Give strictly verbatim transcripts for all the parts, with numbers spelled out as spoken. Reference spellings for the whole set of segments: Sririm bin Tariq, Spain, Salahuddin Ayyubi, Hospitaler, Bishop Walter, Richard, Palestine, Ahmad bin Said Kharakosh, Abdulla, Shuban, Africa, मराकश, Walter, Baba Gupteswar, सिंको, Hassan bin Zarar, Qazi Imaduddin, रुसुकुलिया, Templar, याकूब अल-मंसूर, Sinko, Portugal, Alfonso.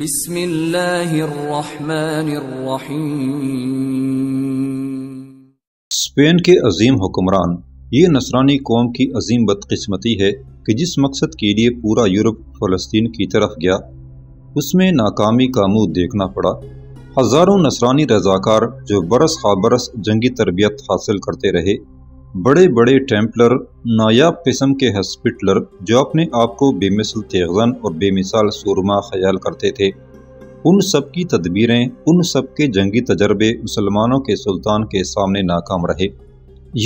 बिस्मिल्लाहिर्रहमानिर्रहीम। स्पेन के अजीम हुक्मरान, ये नसरानी कौम की अजीम बदकिस्मती है कि जिस मकसद के लिए पूरा यूरोप फ़लस्तीन की तरफ गया उसमें नाकामी का मुँह देखना पड़ा। हज़ारों नसरानी रजाकार जो बरस खाबरस जंगी तरबियत हासिल करते रहे, बड़े बड़े टेम्पलर, नायाब किस्म के हॉस्पिटलर जो अपने आप को बेमिसल तेगज़न और बेमिसाल सूरमा ख्याल करते थे, उन सब की तदबीरें, उन सब के जंगी तजर्बे मुसलमानों के सुल्तान के सामने नाकाम रहे।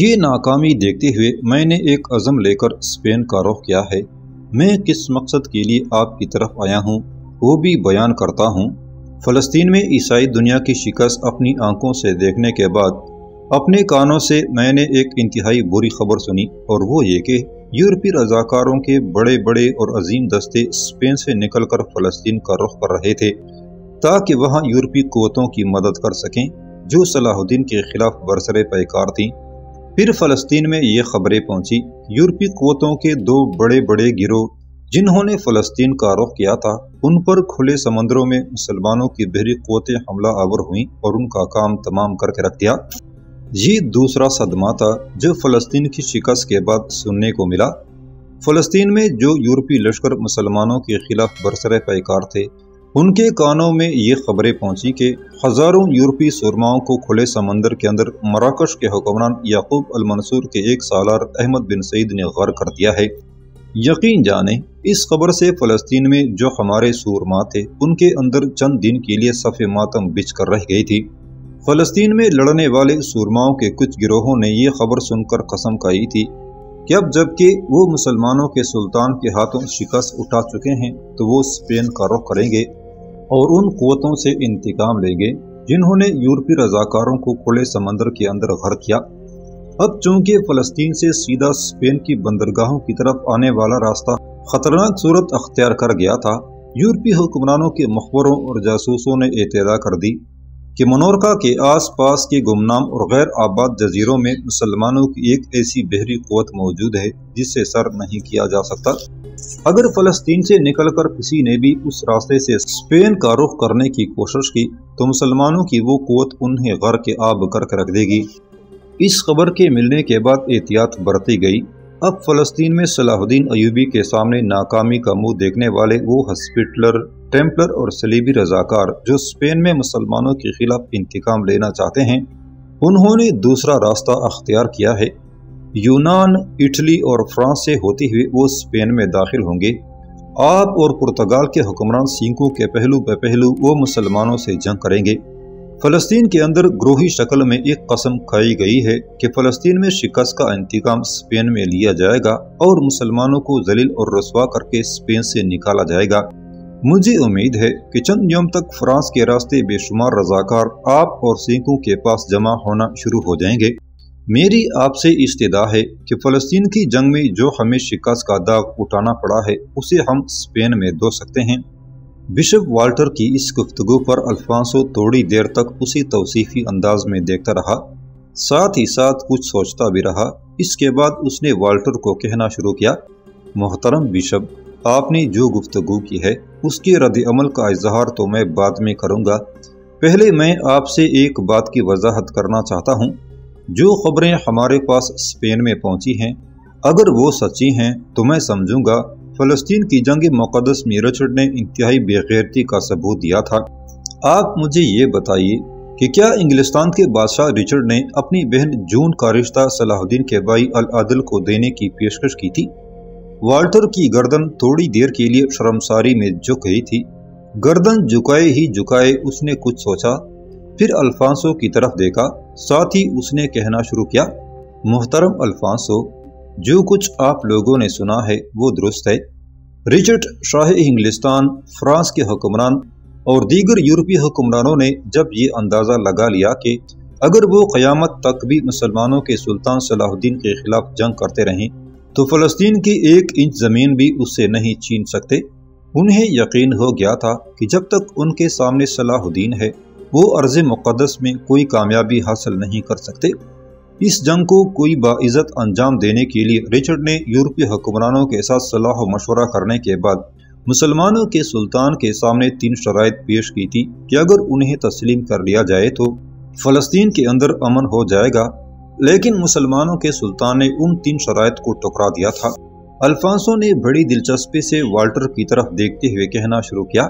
ये नाकामी देखते हुए मैंने एक अज़म लेकर स्पेन का रुख किया है। मैं किस मकसद के लिए आपकी तरफ आया हूँ वो भी बयान करता हूँ। फ़लस्तीन में ईसाई दुनिया की शिकस्त अपनी आंखों से देखने के बाद अपने कानों से मैंने एक इंतहाई बुरी खबर सुनी, और वो ये कि यूरोपी रजाकारों के बड़े बड़े और अजीम दस्ते स्पेन से निकलकर फ़लस्तीन का रुख कर रहे थे ताकि वहाँ यूरोपी क़ुव्वतों की मदद कर सकें जो सलाहुद्दीन के खिलाफ बरसरे पैकार थीं। फिर फ़लस्तीन में ये खबरें पहुँची, यूरोपी क़ुव्वतों के दो बड़े बड़े गिरोह जिन्होंने फ़लस्तीन का रुख किया था, उन पर खुले समंदरों में मुसलमानों की बहरी क़ुव्वतें हमला आवर हुईं और उनका काम तमाम करके रख दिया। ये दूसरा सदमा था जो फ़लस्तीन की शिकस्त के बाद सुनने को मिला। फ़लस्तीन में जो यूरोपी लश्कर मुसलमानों के खिलाफ बरसरे पैकार थे, उनके कानों में ये खबरें पहुंची कि हज़ारों यूरोपी सुरमाओं को खुले समंदर के अंदर मराकश के हुक्मरान याकूब अल-मंसूर के एक सालार अहमद बिन सईद ने ग़ार कर दिया है। यकीन जाने इस खबर से फ़लस्तीन में जो हमारे सूरमा थे उनके अंदर चंद दिन के लिए सफ़े मातम बिछ कर रह गई थी। फ़लस्तीन में लड़ने वाले सूरमाओं के कुछ गिरोहों ने यह खबर सुनकर कसम खाई थी कि अब जबकि वो मुसलमानों के सुल्तान के हाथों शिकस्त उठा चुके हैं तो वो स्पेन का रुख करेंगे और उन क़ुव्वतों से इंतकाम लेंगे जिन्होंने यूरोपी रजाकारों को खुले समंदर के अंदर ग़र्क़ किया। अब चूँकि फ़लस्तीन से सीधा स्पेन की बंदरगाहों की तरफ आने वाला रास्ता ख़तरनाक सूरत अख्तियार कर गया था, यूरोपी हुक्मरानों के मखबरों और जासूसों ने एतला कर दी कि मनोरका के आसपास के गुमनाम और गैर आबाद जजीरों में मुसलमानों की एक ऐसी बहरी क़ुव्वत मौजूद है जिससे सर नहीं किया जा सकता। अगर फ़लस्तीन से निकलकर किसी ने भी उस रास्ते से स्पेन का रुख करने की कोशिश की तो मुसलमानों की वो क़ुव्वत उन्हें ग़र्क़ के आब करके रख देगी। इस खबर के मिलने के बाद एहतियात बरती गई। अब फ़लस्तीन में सलाहुद्दीन अय्यूबी के सामने नाकामी का मुँह देखने वाले वो हॉस्पिटलर, टेम्पलर और सलीबी रजाकार जो स्पेन में मुसलमानों के खिलाफ इंतकाम लेना चाहते हैं, उन्होंने दूसरा रास्ता अख्तियार किया है। यूनान, इटली और फ्रांस से होते हुए वो स्पेन में दाखिल होंगे। आप और पुर्तगाल के हुक्मरान सिंको के पहलू ब पहलू वो मुसलमानों से जंग करेंगे। फ़लस्तीन के अंदर ग्रोही शक्ल में एक कसम खाई गई है कि फ़लस्तीन में शिकस्त का इंतकाम स्पेन में लिया जाएगा और मुसलमानों को जलील और रसवा करके स्पेन से निकाला जाएगा। मुझे उम्मीद है कि चंद यम तक फ्रांस के रास्ते बेशुमार रजाकार आप और सिंकों के पास जमा होना शुरू हो जाएंगे। मेरी आपसे इस्तदा है कि फ़लस्तीन की जंग में जो हमें शिकस्त का दाग उठाना पड़ा है उसे हम स्पेन में धो सकते हैं। बिशप वाल्टर की इस गुफ्तगू पर अल्फांसो थोड़ी देर तक उसी तौसीफी अंदाज में देखता रहा, साथ ही साथ कुछ सोचता भी रहा। इसके बाद उसने वाल्टर को कहना शुरू किया, मोहतरम बिशप, आपने जो गुफ्तगू की है उसके रद्द-ए-अमल का इजहार तो मैं बाद में करूँगा। पहले मैं आपसे एक बात की वजाहत करना चाहता हूँ। जो खबरें हमारे पास स्पेन में पहुँची हैं, अगर वो सच्ची हैं तो मैं समझूँगा फ़लस्तीन की जंग मुक़द्दस में रिचर्ड ने इंतहाई बेगैरती का सबूत दिया था। आप मुझे ये बताइए कि क्या इंग्लिस्तान के बादशाह रिचर्ड ने अपनी बहन जून का रिश्ता सलाहुद्दीन के भाई अल-आदिल को देने की पेशकश की थी? वाल्टर की गर्दन थोड़ी देर के लिए शर्मसारी में झुक गई थी। गर्दन झुकाए ही झुकाए उसने कुछ सोचा, फिर अल्फांसो की तरफ देखा, साथ ही उसने कहना शुरू किया, मोहतरम अल्फांसो, जो कुछ आप लोगों ने सुना है वो दुरुस्त है। रिचर्ड शाह इंग्लिस्तान, फ्रांस के हुक्मरान और दीगर यूरोपी हुक्मरानों ने जब ये अंदाज़ा लगा लिया कि अगर वो क़यामत तक भी मुसलमानों के सुल्तान सलाहुद्दीन के खिलाफ जंग करते रहें तो फ़लस्तीन की एक इंच ज़मीन भी उससे नहीं छीन सकते, उन्हें यकीन हो गया था कि जब तक उनके सामने सलाहुद्दीन है वो अर्ज़ मुक़द्दस में कोई कामयाबी हासिल नहीं कर सकते। इस जंग को कोई बाइज़्ज़त अंजाम देने के लिए रिचर्ड ने यूरोपी हुक्मरानों के साथ सलाह मशवरा करने के बाद मुसलमानों के सुल्तान के सामने तीन शराइत पेश की थी कि अगर उन्हें तस्लीम कर लिया जाए तो फ़लस्तीन के अंदर अमन हो जाएगा, लेकिन मुसलमानों के सुल्तान ने उन तीन शराइत को टुकरा दिया था। अल्फांसो ने बड़ी दिलचस्पी से वाल्टर की तरफ देखते हुए कहना शुरू किया,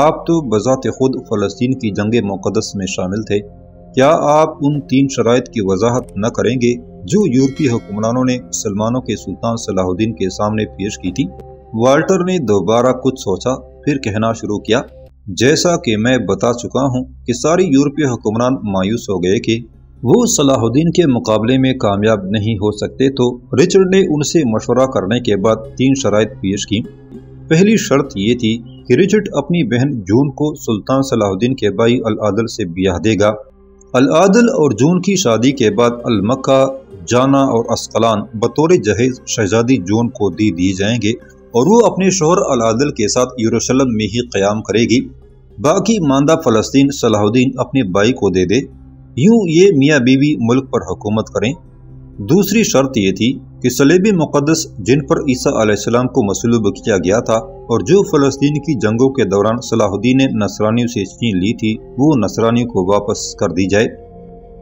आप तो बज़ात खुद फ़लस्तीन की जंग मुक़द्दस में शामिल थे, क्या आप उन तीन शराइत की वजाहत न करेंगे जो यूरोपीय हुक्मरानों ने मुसलमानों के सुल्तान सलाहुद्दीन के सामने पेश की थी। वाल्टर ने दोबारा कुछ सोचा फिर कहना शुरू किया, जैसा कि मैं बता चुका हूं कि सारे यूरोपीय हुक्मरान मायूस हो गए कि वो सलाहुद्दीन के मुकाबले में कामयाब नहीं हो सकते, तो रिचर्ड ने उनसे मशवरा करने के बाद तीन शराइत पेश की। पहली शर्त ये थी कि रिचर्ड अपनी बहन जून को सुल्तान सलाहुद्दीन के भाई अल-आदिल से ब्याह देगा। अल-आदिल और जून की शादी के बाद अल-मक्का, जाना और अस्कलान बतौर जहेज शहजादी जून को दी दी जाएंगे और वो अपने शोहर अल-आदिल के साथ यरूशलेम में ही क़याम करेगी। बाकी मांदा फ़लस्तीन सलाहुद्दीन अपने भाई को दे दे, यूं ये मियाँ बीवी मुल्क पर हुकूमत करें। दूसरी शर्त ये थी कि सलेबे मुक़द्दस जिन पर ईसा अलैहिस्सलाम को मसलूब किया गया था और जो फ़लस्तीन की जंगों के दौरान सलाहुद्दीन ने नसरानियों से छीन ली थी, वो नसरानियों को वापस कर दी जाए।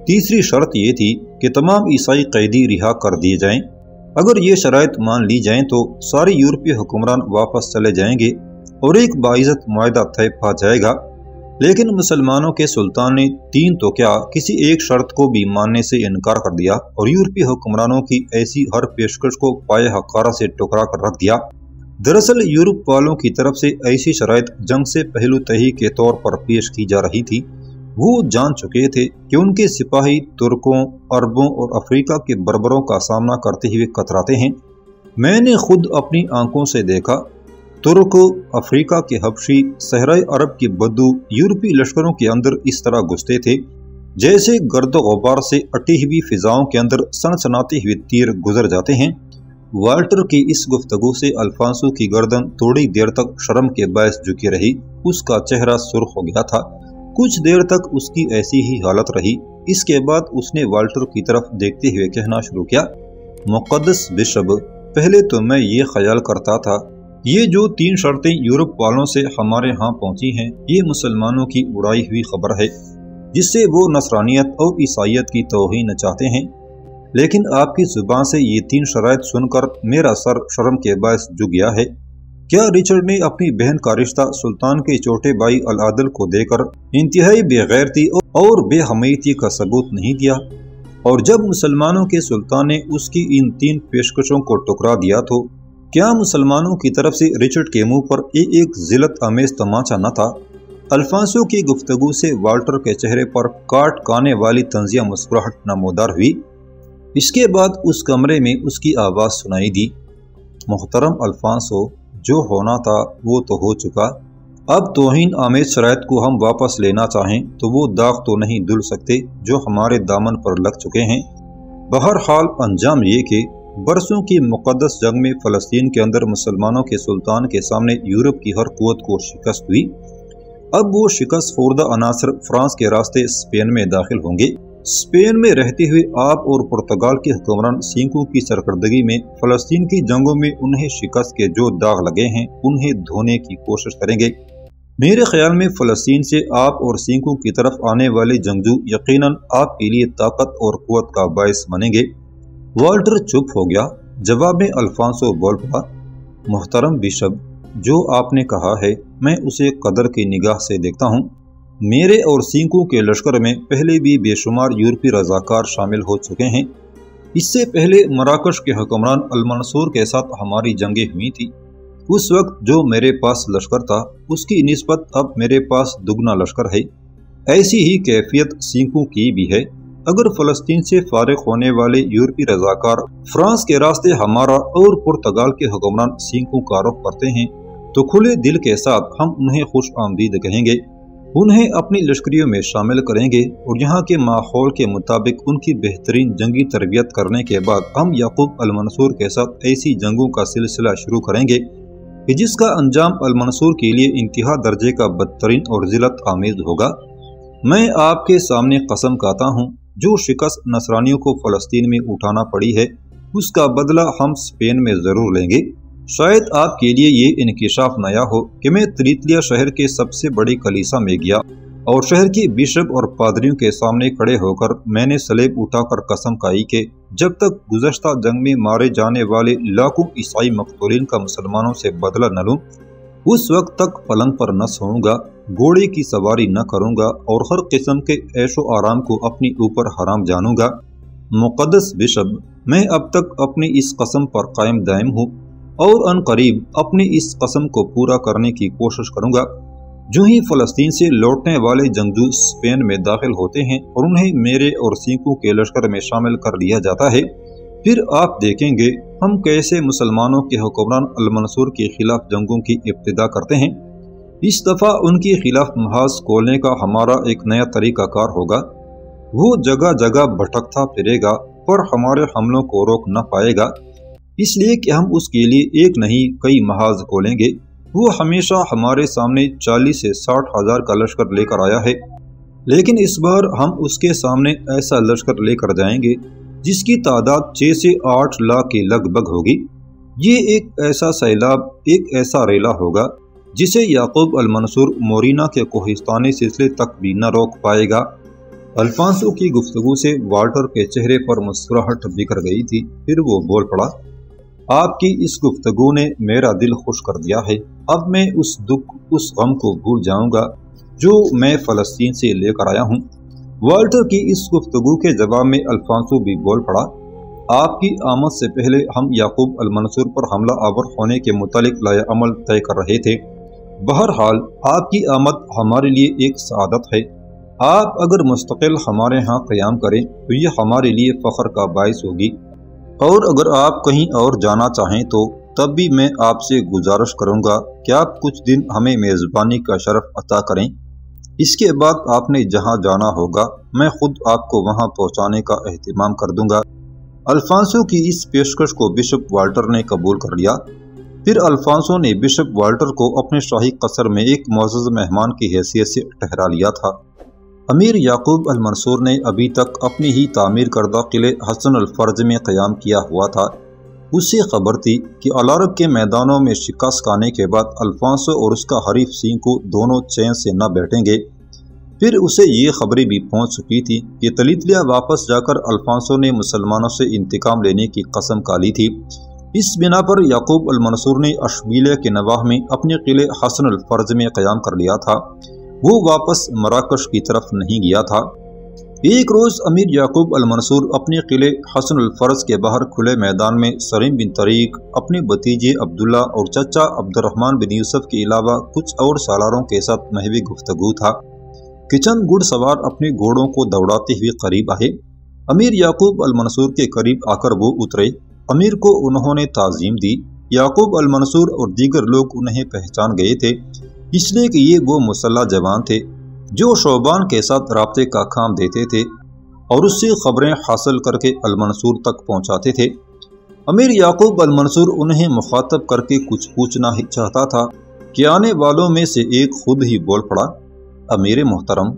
तीसरी शर्त ये थी कि तमाम ईसाई कैदी रिहा कर दिए जाएं। अगर ये शराइत मान ली जाएं तो सारे यूरोपीय हुक्मरान वापस चले जाएंगे और एक बाइज़्ज़त मुआहदा तय पा जाएगा। लेकिन मुसलमानों के सुल्तान ने तीन तो क्या किसी एक शर्त को भी मानने से इनकार कर दिया और यूरोपीय हुक्मरानों की ऐसी हर पेशकश को पाए हकारा से टुकरा कर रख दिया। दरअसल यूरोप वालों की तरफ से ऐसी शराइत जंग से पहलू तही के तौर पर पेश की जा रही थी। वो जान चुके थे कि उनके सिपाही तुर्कों, अरबों और अफ्रीका के बर्बरों का सामना करते हुए कतराते हैं। मैंने खुद अपनी आंखों से देखा, तुर्क, अफ्रीका के हबशी, सहराई अरब के बदू यूरोपीय लश्करों के अंदर इस तरह घुसते थे जैसे गर्द गुबार से अटी हुई फिजाओं के अंदर सनसनाते हुए तीर गुजर जाते हैं। वाल्टर की इस गुफ्तगू से अल्फांसो की गर्दन थोड़ी देर तक शर्म के बायस झुकी रही, उसका चेहरा सुर्ख हो गया था। कुछ देर तक उसकी ऐसी ही हालत रही। इसके बाद उसने वाल्टर की तरफ देखते हुए कहना शुरू किया, मुक़द्दस बिशप, पहले तो मैं ये ख्याल करता था ये जो तीन शर्तें यूरोप वालों से हमारे यहाँ पहुँची हैं ये मुसलमानों की उड़ाई हुई खबर है जिससे वो नसरानियत और ईसाइयत की तौहीन चाहते हैं, लेकिन आपकी जुबान से ये तीन शराइत सुनकर मेरा सर शर्म के बायस झुक गया है। क्या रिचर्ड ने अपनी बहन का रिश्ता सुल्तान के छोटे भाई अल-आदिल को देकर इंतहाई बेगैरती और बेहमियती का सबूत नहीं दिया? और जब मुसलमानों के सुल्तान ने उसकी इन तीन पेशकशों को टुकरा दिया तो क्या मुसलमानों की तरफ से रिचर्ड के मुंह पर एक एक जिलत आमेज तमाचा न था? अल्फांसो की गुफ्तगू से वाल्टर के चेहरे पर काट खाने वाली तंजिया मुस्कुराहट नमोदार हुई। इसके बाद उस कमरे में उसकी आवाज़ सुनाई दी, मोहतरम अल्फांसो, जो होना था वो तो हो चुका, अब तौहीन आमेज शराइत को हम वापस लेना चाहें तो वो दाग तो नहीं धुल सकते जो हमारे दामन पर लग चुके हैं। बहरहाल अंजाम ये कि बरसों की मुक़द्दस जंग में फ़लस्तीन के अंदर मुसलमानों के सुल्तान के सामने यूरोप की हर क़ुव्वत को शिकस्त हुई। अब वो शिकस्त ख़ुर्दा अनासर फ्रांस के रास्ते स्पेन में दाखिल होंगे। स्पेन में रहते हुए आप और पुर्तगाल के हुक्मरान सिंको की सरकर्दगी में फ़लस्तीन की जंगों में उन्हें शिकस्त के जो दाग लगे हैं उन्हें धोने की कोशिश करेंगे। मेरे ख्याल में फ़लस्तीन से आप और सिंको की तरफ आने वाले जंगजू यकीनन आपके लिए ताकत और क़ुव्वत का बायस बनेंगे। वाल्टर चुप हो गया। जवाब में अल्फांसो बोल पड़ा, मोहतरम बिशप, जो आपने कहा है मैं उसे कदर की निगाह से देखता हूँ। मेरे और सिंको के लश्कर में पहले भी बेशुमार यूरोपीय रजाकार शामिल हो चुके हैं। इससे पहले मराकश के हुक्मरान अल-मंसूर के साथ हमारी जंगें हुई थी। उस वक्त जो मेरे पास लश्कर था उसकी निस्बत अब मेरे पास दुगना लश्कर है। ऐसी ही कैफियत सिंको की भी है। अगर फ़लस्तीन से फारिग होने वाले यूरोपीय रजाकार फ्रांस के रास्ते हमारा और पुर्तगाल के हुक्मरान सिंको का रुख करते हैं तो खुले दिल के साथ हम उन्हें खुश आमदीद कहेंगे, उन्हें अपनी लश्करियों में शामिल करेंगे और यहाँ के माहौल के मुताबिक उनकी बेहतरीन जंगी तरबियत करने के बाद हम याकूब अल-मंसूर के साथ ऐसी जंगों का सिलसिला शुरू करेंगे कि जिसका अंजाम अल-मंसूर के लिए इंतहा दर्जे का बदतरीन और जिलत आमेज होगा। मैं आपके सामने कसम खाता हूँ जो शिकस्त नसरानियों को फ़लस्तीन में उठाना पड़ी है उसका बदला हम स्पेन में ज़रूर लेंगे। शायद आपके लिए ये इनकिशाफ नया हो कि मैं त्रितलिया शहर के सबसे बड़ी कलीसा में गया और शहर की बिशप और पादरियों के सामने खड़े होकर मैंने सलेब उठाकर कसम खाई कि जब तक गुज़श्ता जंग में मारे जाने वाले लाखों ईसाई मकतूलीन का मुसलमानों से बदला न लूँ, उस वक्त तक पलंग पर न सोऊंगा, घोड़े की सवारी न करूँगा और हर किस्म के ऐशो आराम को अपने ऊपर हराम जानूंगा। मुक़द्दस बिशप, मैं अब तक अपनी इस कसम पर कायम दायम हूँ और अनकरीब अपनी इस कसम को पूरा करने की कोशिश करूँगा। जो ही फ़लस्तीन से लौटने वाले जंगजू स्पेन में दाखिल होते हैं और उन्हें मेरे और सिंको के लश्कर में शामिल कर लिया जाता है, फिर आप देखेंगे हम कैसे मुसलमानों के हुक्मरान अल-मंसूर के खिलाफ जंगों की इब्तिदा करते हैं। इस दफ़ा उनके खिलाफ महाज खोलने का हमारा एक नया तरीक़ाकार होगा। वो जगह जगह भटकता फिरेगा पर हमारे हमलों को रोक न पाएगा, इसलिए कि हम उसके लिए एक नहीं कई महाज खोलेंगे। वो हमेशा हमारे सामने चालीस से साठ हजार का लश्कर लेकर आया है, लेकिन इस बार हम उसके सामने ऐसा लश्कर लेकर जाएंगे जिसकी तादाद छः से आठ लाख के लगभग होगी। ये एक ऐसा सैलाब, एक ऐसा रेला होगा जिसे याकूब अल-मंसूर मोरीना के कोहिस्तानी सिलसिले तक भी न रोक पाएगा। अल्फांसो की गुफ्तगू से वाल्टर के चेहरे पर मुस्कुराहट बिखर गई थी, फिर वो बोल पड़ा, आपकी इस गुफ्तगू ने मेरा दिल खुश कर दिया है। अब मैं उस दुख, उस गम को भूल जाऊंगा जो मैं फ़लस्तीन से लेकर आया हूं। वाल्टर की इस गुफ्तगू के जवाब में अल्फांसो भी बोल पड़ा, आपकी आमद से पहले हम याकूब अल-मंसूर पर हमला आवर होने के मुतालिक लाया अमल तय कर रहे थे। बहरहाल आपकी आमद हमारे लिए एक सआदत है। आप अगर मुस्तकिल हमारे यहाँ क़याम करें तो ये हमारे लिए फ़ख्र का बायस होगी, और अगर आप कहीं और जाना चाहें तो तब भी मैं आपसे गुजारिश करूंगा कि आप कुछ दिन हमें मेज़बानी का शरफ अता करें। इसके बाद आपने जहां जाना होगा मैं खुद आपको वहां पहुंचाने का अहतमाम कर दूंगा। अल्फांसो की इस पेशकश को बिशप वाल्टर ने कबूल कर लिया। फिर अल्फांसो ने बिशप वाल्टर को अपने शाही कसर में एक मुअज़्ज़ मेहमान की हैसियत से ठहरा लिया था। अमीर याकूब अल-मंसूर ने अभी तक अपनी ही तामीर करदा किले हसन अल-फर्ज में क़याम किया हुआ था। उसे खबर थी कि अलारक के मैदानों में शिकस्त खाने के बाद अल्फांसो और उसका हरीफ सिंको दोनों चैन से न बैठेंगे। फिर उसे ये खबरें भी पहुंच चुकी थी कि तलीतलिया वापस जाकर अल्फांसो ने मुसलमानों से इंतकाम लेने की कसम खा ली थी। इस बिना पर याकूब अल-मंसूर ने अशबीले के नवाह में अपने किले हसन अल-फर्ज में क़याम कर लिया था। वो वापस मराकश की तरफ नहीं गया था। एक रोज़ अमीर याकूब अल-मंसूर अपने किले हसन अल-फर्ज के बाहर खुले मैदान में सरीम बिन तरीक, अपने भतीजे अब्दुल्ला और चचा अब्दुलरहमान बिन यूसुफ के अलावा कुछ और सालारों के साथ महवी गुफ्तगू था कि चंद घुड़सवार अपने घोड़ों को दौड़ाते हुए करीब आए। अमीर याकूब अल-मंसूर के करीब आकर वो उतरे। अमीर को उन्होंने ताज़ीम दी। याकूब अल-मंसूर और दीगर लोग उन्हें पहचान गए थे, इसलिए कि ये वो मुसल्ला जवान थे जो शुबान के साथ राब्ते का काम देते थे और उससे खबरें हासिल करके अल-मंसूर तक पहुंचाते थे। अमीर याकूब अल-मंसूर उन्हें मुखातब करके कुछ पूछना ही चाहता था कि आने वालों में से एक खुद ही बोल पड़ा, अमीर मोहतरम,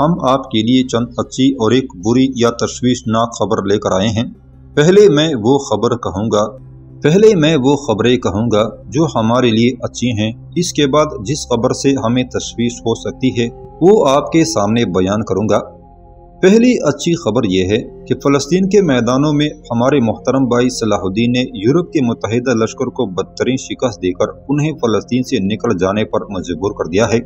हम आपके लिए चंद अच्छी और एक बुरी या तशवीशनाक खबर लेकर आए हैं। पहले मैं वो खबर कहूँगा पहले मैं वो खबरें कहूँगा जो हमारे लिए अच्छी हैं। इसके बाद जिस खबर से हमें तशवीश हो सकती है वो आपके सामने बयान करूँगा। पहली अच्छी खबर यह है कि फ़लस्तीन के मैदानों में हमारे मोहतरम भाई सलाहुद्दीन ने यूरोप के मुत्तहिदा लश्कर को बदतरीन शिकस्त देकर उन्हें फ़लस्तीन से निकल जाने पर मजबूर कर दिया है।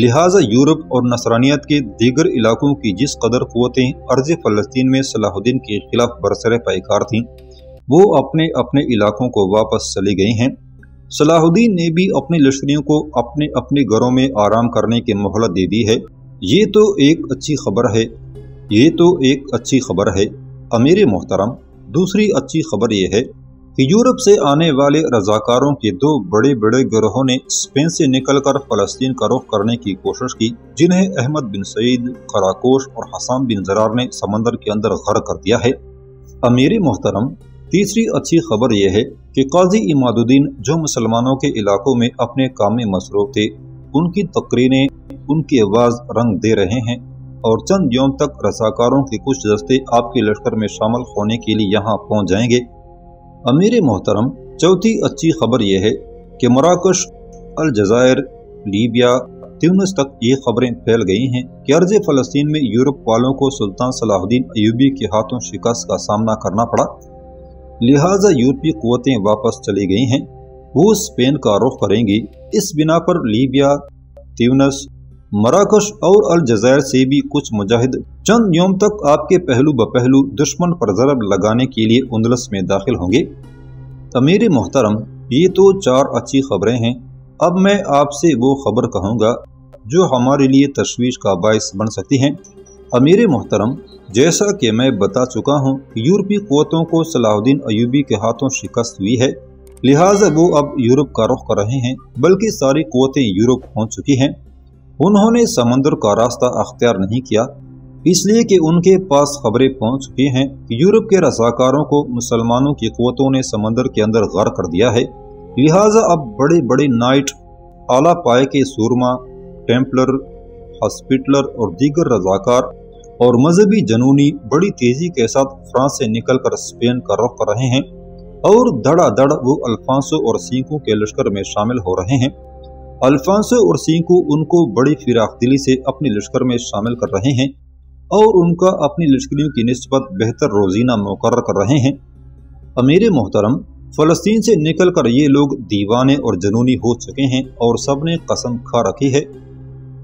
लिहाजा यूरोप और नसरानियत के दीगर इलाकों की जिस कदर क़ुव्वतें अर्ज़ फ़लस्तीन में सलाहुद्दीन के खिलाफ बरसर पैकार थीं, वो अपने अपने इलाकों को वापस चली गई हैं। सलाहुद्दीन ने भी अपने लश्करियों को अपने अपने घरों में आराम करने की मोहलत दे दी है। ये तो एक अच्छी खबर है ये तो एक अच्छी खबर है अमीर मोहतरम, दूसरी अच्छी खबर यह है कि यूरोप से आने वाले रजाकारों के दो बड़े बड़े गिरोहों ने स्पेन से निकलकर फ़लस्तीन का रुख करने की कोशिश की, जिन्हें अहमद बिन सईद खराकोश और हसन बिन जरार ने समंदर के अंदर गर्क कर दिया है। अमीर मोहतरम, तीसरी अच्छी खबर यह है कि काजी इमादुद्दीन जो मुसलमानों के इलाकों में अपने काम में मसरूफ थे, उनकी तकरीरें, उनकी आवाज़ रंग दे रहे हैं और चंद यौम तक रसाकारों के कुछ दस्ते आपके लश्कर में शामिल होने के लिए यहाँ पहुँच जाएंगे। अमीर मोहतरम, चौथी अच्छी खबर यह है कि मराकश, अलजायर, लीबिया, ट्यूनिस तक ये खबरें फैल गई हैं कि अर्ज फ़लस्तीन में यूरोप वालों को सुल्तान सलाहुद्दीन अय्यूबी के हाथों शिकस्त का सामना करना पड़ा, लिहाजा यूरोपीय क़ुव्वतें वापस चली गई हैं, वो स्पेन का रुख करेंगी। इस बिना पर लीबिया, ट्यूनिस, मराकश और अलजायर से भी कुछ मुजाहिद चंद योम तक आपके पहलू ब पहलू दुश्मन पर ज़रब लगाने के लिए उंदलस में दाखिल होंगे। अमीर मोहतरम, ये तो चार अच्छी खबरें हैं। अब मैं आपसे वो खबर कहूँगा जो हमारे लिए तशवीश का बायस बन सकती हैं। अमीर मोहतरम, जैसा कि मैं बता चुका हूँ, यूरोपीय क़ुव्वतों को सलाहुद्दीन अय्यूबी के हाथों शिकस्त हुई है, लिहाजा वो अब यूरोप का रुख कर रहे हैं, बल्कि सारी क़ुव्वतें यूरोप पहुँच चुकी हैं। उन्होंने समंदर का रास्ता अख्तियार नहीं किया, इसलिए कि उनके पास खबरें पहुंच चुकी हैं कि यूरोप के रसाकारों को मुसलमानों की क़ुव्वतों ने समंदर के अंदर ग़ार कर दिया है। लिहाजा अब बड़े बड़े नाइट, आला पाए के सूरमा, टेम्पलर, हॉस्पिटलर और दीगर रजाकार और मजहबी जनूनी बड़ी तेज़ी के साथ फ्रांस से निकल कर स्पेन का रुख कर रहे हैं और धड़ाधड़ वो अल्फांसो और सिंको के लश्कर में शामिल हो रहे हैं। अल्फांसो और सिंको उनको बड़ी फिराकदिली से अपने लश्कर में शामिल कर रहे हैं और उनका अपनी लश्करियों की निस्बत बेहतर रोजीना मुकर्रर कर रहे हैं। अमीर मोहतरम, फ़लस्तीन से निकलकर ये लोग दीवाने और जनूनी हो चुके हैं और सब ने कसम खा रखी है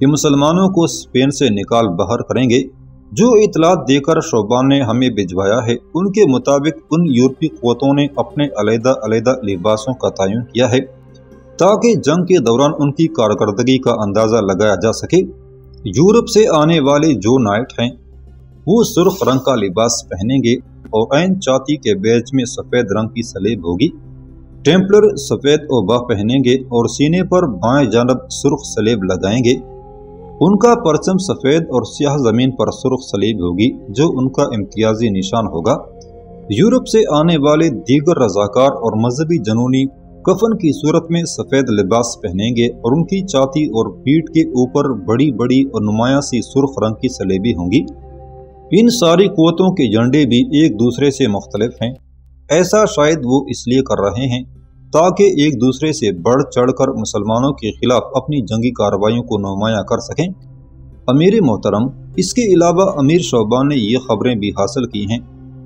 कि मुसलमानों को स्पेन से निकाल बाहर करेंगे। जो इतलात देकर शुबान ने हमें भिजवाया है, उनके मुताबिक उन यूरोपीय क़ुव्वतों ने अपने अलग-अलग लिबासों का तयन किया है ताकि जंग के दौरान उनकी कारकर्दगी का अंदाज़ा लगाया जा सके। यूरोप से आने वाले जो नाइट हैं, वो सुर्ख रंग का लिबास पहनेंगे और ऐन छाती के बेज में सफ़ेद रंग की सलेब होगी। टेम्पलर सफ़ेद ओबा पहनेंगे और सीने पर बाएं जानब सुर्ख सलेब लगाएंगे। उनका परचम सफ़ेद और स्याह ज़मीन पर सुर्ख सलेब होगी, जो उनका इम्तियाजी निशान होगा। यूरोप से आने वाले दीगर रजाकार और मजहबी जनूनी कफन की सूरत में सफ़ेद लिबास पहनेंगे और उनकी छाती और पीठ के ऊपर बड़ी बड़ी और नुमाया सी सुर्ख रंग की सलेबी होंगी। इन सारी क़ुव्वतों के झंडे भी एक दूसरे से मुख्तलिफ हैं। ऐसा शायद वो इसलिए कर रहे हैं ताकि एक दूसरे से बढ़ चढ़ कर मुसलमानों के खिलाफ अपनी जंगी कार्रवाइयों को नुमाया कर सकें। अमीर मोहतरम, इसके अलावा अमीर शुबान ने ये खबरें भी हासिल की हैं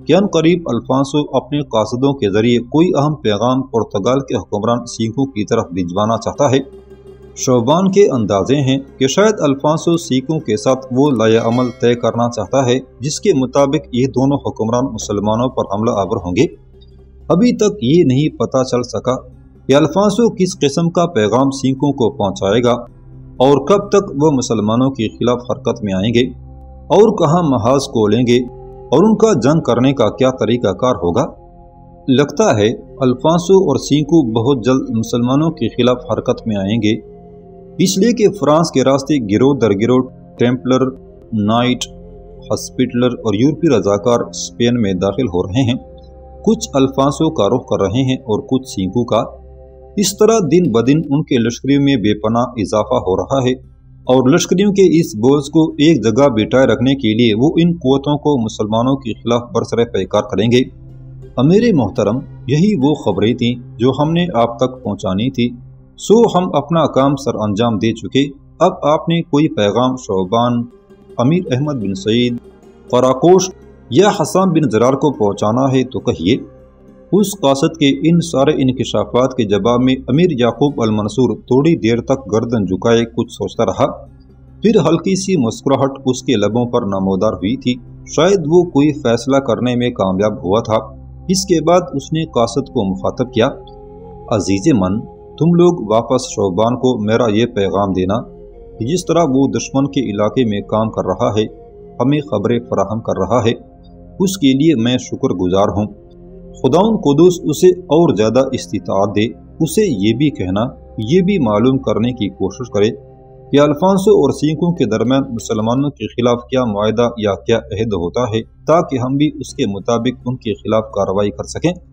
कि अनकरीब अल्फांसो अपने कासदों के जरिए कोई अहम पैगाम पुर्तगाल के हुक्मरान सिंको की तरफ भिजवाना चाहता है। शुबान के अंदाजे हैं कि शायद अल्फांसो सिंको के साथ वो लायाअमल तय करना चाहता है जिसके मुताबिक ये दोनों हुक्मरान मुसलमानों पर हमला आवर होंगे। अभी तक ये नहीं पता चल सका कि अल्फांसो किस किस्म का पैगाम सिंको को पहुँचाएगा और कब तक वह मुसलमानों के खिलाफ हरकत में आएंगे और कहाँ महाज को लेंगे और उनका जंग करने का क्या तरीक़ाकार होगा। लगता है अल्फांसो और सिंको बहुत जल्द मुसलमानों के खिलाफ हरकत में आएंगे, इसलिए कि फ्रांस के रास्ते गिरोह दर गिरोह टेम्पलर, नाइट, हॉस्पिटलर और यूरोपीय रजाकार स्पेन में दाखिल हो रहे हैं। कुछ अल्फांसो का रुख कर रहे हैं और कुछ सिंको का। इस तरह दिन ब दिन उनके लश्करियों में बेपनाह इजाफा हो रहा है और लश्करियों के इस बोझ को एक जगह बिठाए रखने के लिए वो इन क़ुव्वतों को मुसलमानों के खिलाफ बरसरे पैकार करेंगे। अमीर मोहतरम, यही वो खबरें थीं जो हमने आप तक पहुंचानी थी, सो हम अपना काम सर अंजाम दे चुके। अब आपने कोई पैगाम शुबान, अमीर अहमद बिन सईद खराकोश या हसन बिन जरार को पहुंचाना है तो कहिए। उस कासद के इन सारे इनकिशाफात के जवाब में अमीर याकूब अल-मंसूर थोड़ी देर तक गर्दन झुकाए कुछ सोचता रहा, फिर हल्की सी मुस्कुराहट उसके लबों पर नमोदार हुई थी। शायद वो कोई फैसला करने में कामयाब हुआ था। इसके बाद उसने कासद को मुखातब किया, अजीज़े मन, तुम लोग वापस शुबान को मेरा ये पैगाम देना, जिस तरह वो दुश्मन के इलाके में काम कर रहा है, हमें खबरें फराहम कर रहा है, उसके लिए मैं शुक्रगुजार हूँ। खुदाउन कुदूस उसे और ज़्यादा इस्तिताअत दे। उसे ये भी कहना, ये भी मालूम करने की कोशिश करे कि अल्फांसो और सिंको के दरमियान मुसलमानों के खिलाफ क्या मुआहदा या क्या अहद होता है, ताकि हम भी उसके मुताबिक उनके खिलाफ कार्रवाई कर सकें।